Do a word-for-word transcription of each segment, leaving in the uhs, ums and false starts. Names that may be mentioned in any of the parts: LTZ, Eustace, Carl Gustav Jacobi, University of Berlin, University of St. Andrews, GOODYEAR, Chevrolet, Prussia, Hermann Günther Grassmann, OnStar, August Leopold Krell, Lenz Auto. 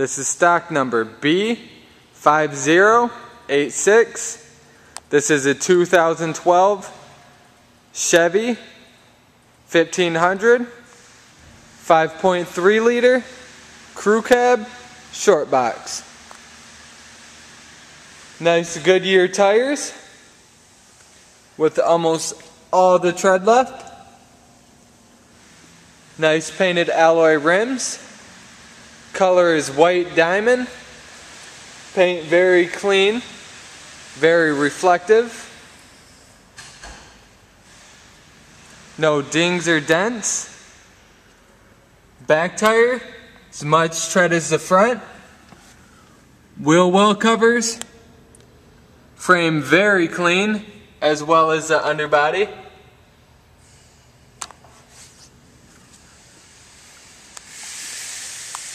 This is stock number B five zero eight six. This is a two thousand twelve Chevy fifteen hundred, five point three liter, crew cab, short box. Nice Goodyear tires with almost all the tread left. Nice painted alloy rims. Color is white diamond. Paint very clean, very reflective. No dings or dents. Back tire, as much tread as the front. Wheel well covers. Frame very clean, as well as the underbody.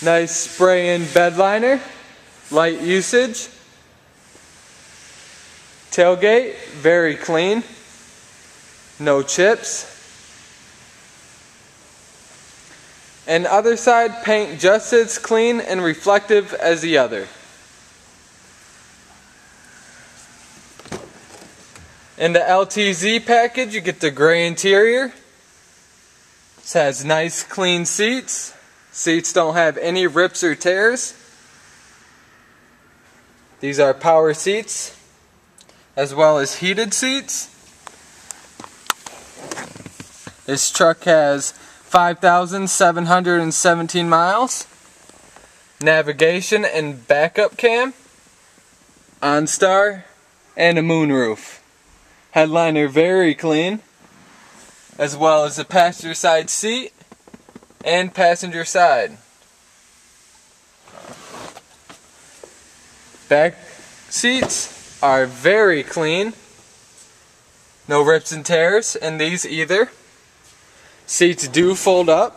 Nice spray-in bed liner, light usage. Tailgate, very clean, no chips. And other side, paint just as clean and reflective as the other. In the L T Z package, you get the gray interior. This has nice clean seats. Seats don't have any rips or tears. These are power seats, as well as heated seats. This truck has five thousand seven hundred seventeen miles. Navigation and backup cam. OnStar and a moonroof. Headliner very clean, as well as the passenger side seat and passenger side. Back seats are very clean. No rips and tears in these either. Seats do fold up.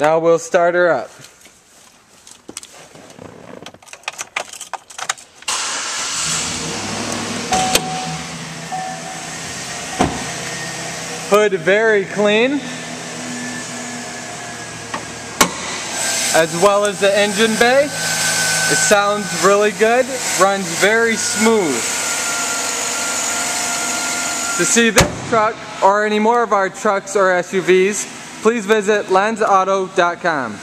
Now we'll start her up. Hood very clean, as well as the engine bay. It sounds really good, runs very smooth. To see this truck or any more of our trucks or S U Vs, please visit Lenz Auto dot com.